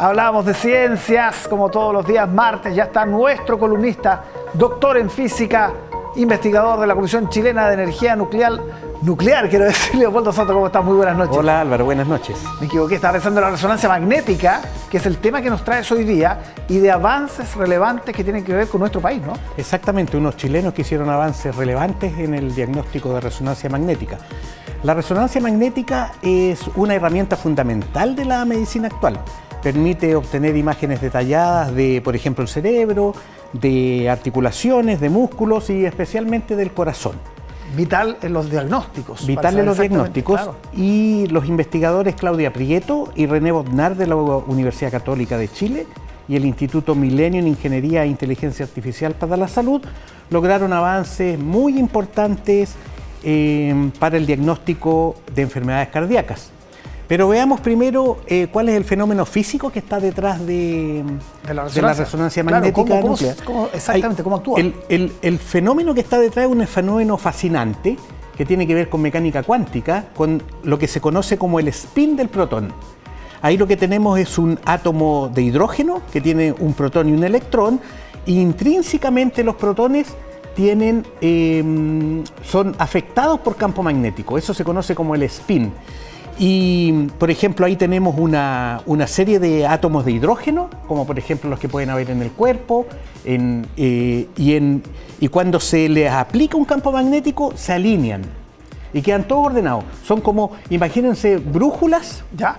Hablábamos de ciencias, como todos los días martes. Ya está nuestro columnista, doctor en física, investigador de la Comisión Chilena de Energía Nuclear, quiero decir, Leopoldo Soto. ¿Cómo estás? Muy buenas noches. Hola Álvaro, buenas noches. Me equivoqué, estaba pensando en la resonancia magnética, que es el tema que nos traes hoy día, y de avances relevantes que tienen que ver con nuestro país, ¿no? Exactamente, unos chilenos que hicieron avances relevantes en el diagnóstico de resonancia magnética. La resonancia magnética es una herramienta fundamental de la medicina actual. Permite obtener imágenes detalladas de, por ejemplo, el cerebro, de articulaciones, de músculos y especialmente del corazón. Vital en los diagnósticos. Vital en los diagnósticos, claro. Y los investigadores Claudia Prieto y René Botnar de la Universidad Católica de Chile y el Instituto Milenio en Ingeniería e Inteligencia Artificial para la Salud lograron avances muy importantes para el diagnóstico de enfermedades cardíacas. Pero veamos primero cuál es el fenómeno físico que está detrás de la resonancia magnética, claro, nuclear. ¿Cómo actúa? El fenómeno que está detrás es un fenómeno fascinante que tiene que ver con mecánica cuántica, con lo que se conoce como el spin del protón. Ahí lo que tenemos es un átomo de hidrógeno que tiene un protón y un electrón, e intrínsecamente los protones son afectados por campo magnético. Eso se conoce como el spin. Y, por ejemplo, ahí tenemos una serie de átomos de hidrógeno, como por ejemplo los que pueden haber en el cuerpo, y cuando se les aplica un campo magnético, se alinean y quedan todos ordenados. Son como, imagínense, brújulas, ¿ya?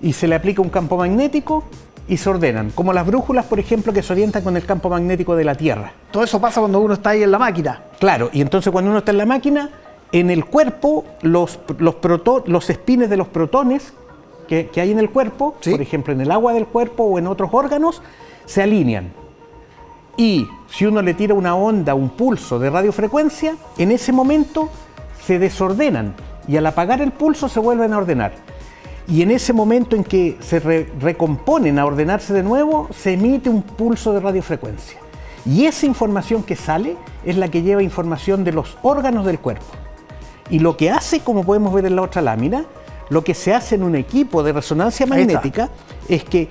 Y se le aplica un campo magnético y se ordenan, como las brújulas, por ejemplo, que se orientan con el campo magnético de la Tierra. Todo eso pasa cuando uno está ahí en la máquina. Claro, y entonces cuando uno está en la máquina, en el cuerpo, los espines de los protones que hay en el cuerpo, ¿sí? Por ejemplo, en el agua del cuerpo o en otros órganos, se alinean. Y si uno le tira una onda, un pulso de radiofrecuencia, en ese momento se desordenan y al apagar el pulso se vuelven a ordenar. Y en ese momento en que se recomponen a ordenarse de nuevo, se emite un pulso de radiofrecuencia. Y esa información que sale es la que lleva información de los órganos del cuerpo. Y lo que hace, como podemos ver en la otra lámina, lo que se hace en un equipo de resonancia magnética es que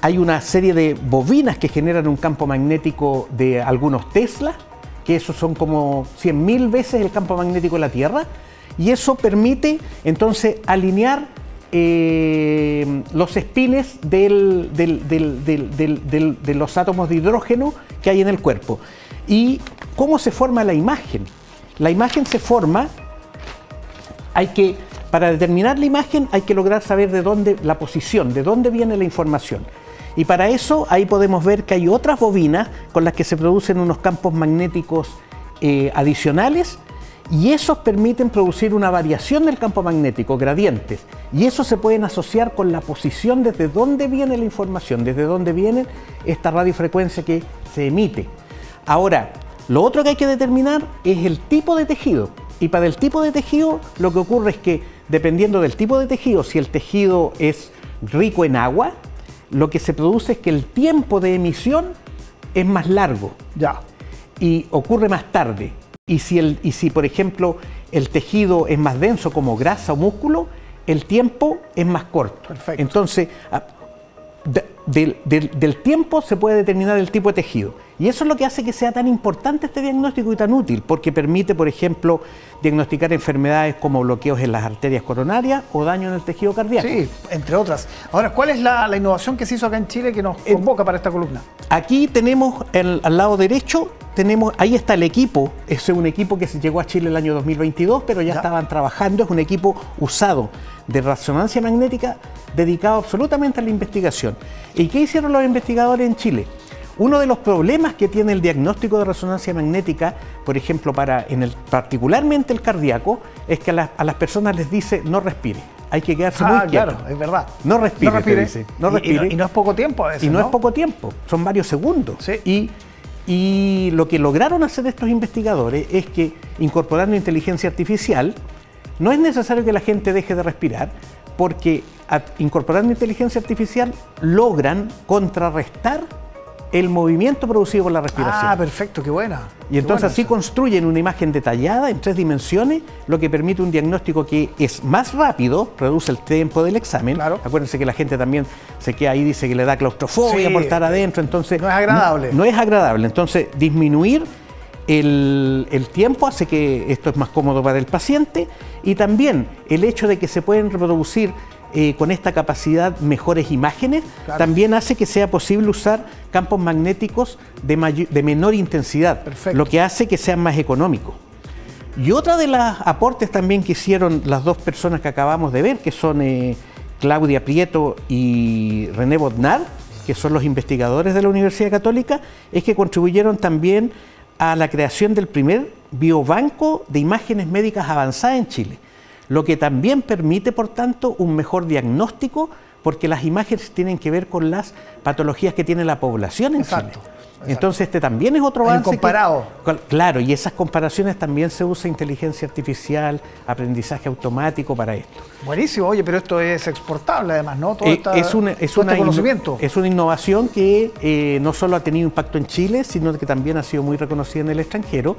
hay una serie de bobinas que generan un campo magnético de algunos teslas, que esos son como 100.000 veces el campo magnético de la Tierra, y eso permite entonces alinear los espines de los átomos de hidrógeno que hay en el cuerpo. ¿Y cómo se forma la imagen? La imagen se forma, para determinar la imagen hay que lograr saber de dónde, la posición, de dónde viene la información. Y para eso ahí podemos ver que hay otras bobinas con las que se producen unos campos magnéticos adicionales, y esos permiten producir una variación del campo magnético, gradientes, y esos se pueden asociar con la posición desde dónde viene la información, desde dónde viene esta radiofrecuencia que se emite. Ahora, lo otro que hay que determinar es el tipo de tejido, y para el tipo de tejido lo que ocurre es que dependiendo del tipo de tejido, si el tejido es rico en agua, lo que se produce es que el tiempo de emisión es más largo, ya, y ocurre más tarde. Y si por ejemplo el tejido es más denso como grasa o músculo, el tiempo es más corto. Perfecto. Entonces del tiempo se puede determinar el tipo de tejido, y eso es lo que hace que sea tan importante este diagnóstico y tan útil, porque permite, por ejemplo, diagnosticar enfermedades como bloqueos en las arterias coronarias o daño en el tejido cardíaco. Sí, entre otras. Ahora, ¿cuál es la innovación que se hizo acá en Chile que nos convoca para esta columna? Aquí tenemos, al lado derecho, ahí está el equipo. Es un equipo que llegó a Chile el año 2022, pero ya estaban trabajando. Es un equipo usado de resonancia magnética dedicado absolutamente a la investigación. ¿Y qué hicieron los investigadores en Chile? Uno de los problemas que tiene el diagnóstico de resonancia magnética, por ejemplo, particularmente el cardíaco, es que a las personas les dice no respire, hay que quedarse muy quieto. Claro, es verdad. No respire, no respire. Y no es poco tiempo a veces, ¿no? Y no es poco tiempo, son varios segundos. Sí. Y lo que lograron hacer estos investigadores es que, incorporando inteligencia artificial, no es necesario que la gente deje de respirar, porque incorporando inteligencia artificial logran contrarrestar el movimiento producido por la respiración. Ah, perfecto, qué buena. Y entonces así construyen una imagen detallada en 3 dimensiones, lo que permite un diagnóstico que es más rápido, reduce el tiempo del examen. Claro. Acuérdense que la gente también se queda ahí, dice que le da claustrofobia por estar adentro, entonces... No es agradable. No es agradable, entonces disminuir el tiempo hace que esto es más cómodo para el paciente, y también el hecho de que se pueden reproducir con esta capacidad mejores imágenes, claro, también hace que sea posible usar campos magnéticos de menor intensidad, perfecto, lo que hace que sean más económicos. Y otra de los aportes también que hicieron las dos personas que acabamos de ver, que son Claudia Prieto y René Botnar, que son los investigadores de la Universidad Católica, es que contribuyeron también a la creación del primer biobanco de imágenes médicas avanzadas en Chile, lo que también permite, por tanto, un mejor diagnóstico, porque las imágenes tienen que ver con las patologías que tiene la población en exacto, Chile. Exacto. Entonces este también es otro avance. Comparado. Claro, y esas comparaciones también se usa inteligencia artificial, aprendizaje automático para esto. Buenísimo, oye, pero esto es exportable además, ¿no? Todo este conocimiento. Es una innovación que no solo ha tenido impacto en Chile, sino que también ha sido muy reconocida en el extranjero.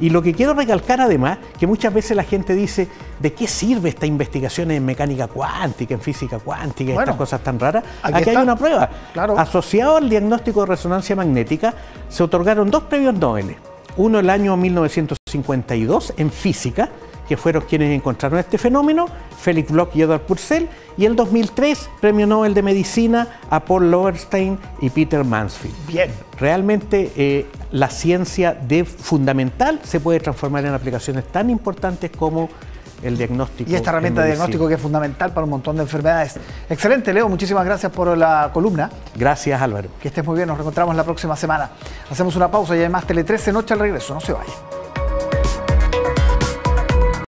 Y lo que quiero recalcar además, que muchas veces la gente dice, ¿de qué sirve esta investigación en mecánica cuántica, en física cuántica, estas cosas tan raras? Aquí hay una prueba. Claro. Asociado al diagnóstico de resonancia magnética, se otorgaron 2 premios Nobel. Uno el año 1952 en física, que fueron quienes encontraron este fenómeno, Félix Bloch y Edward Purcell, y el 2003, Premio Nobel de Medicina a Paul Lauterbur y Peter Mansfield. Bien. Realmente la ciencia fundamental se puede transformar en aplicaciones tan importantes como el diagnóstico. Y esta herramienta de diagnóstico que es fundamental para un montón de enfermedades. Excelente, Leo, muchísimas gracias por la columna. Gracias, Álvaro. Que estés muy bien, nos reencontramos la próxima semana. Hacemos una pausa y además Tele 13 Noche al regreso, no se vayan.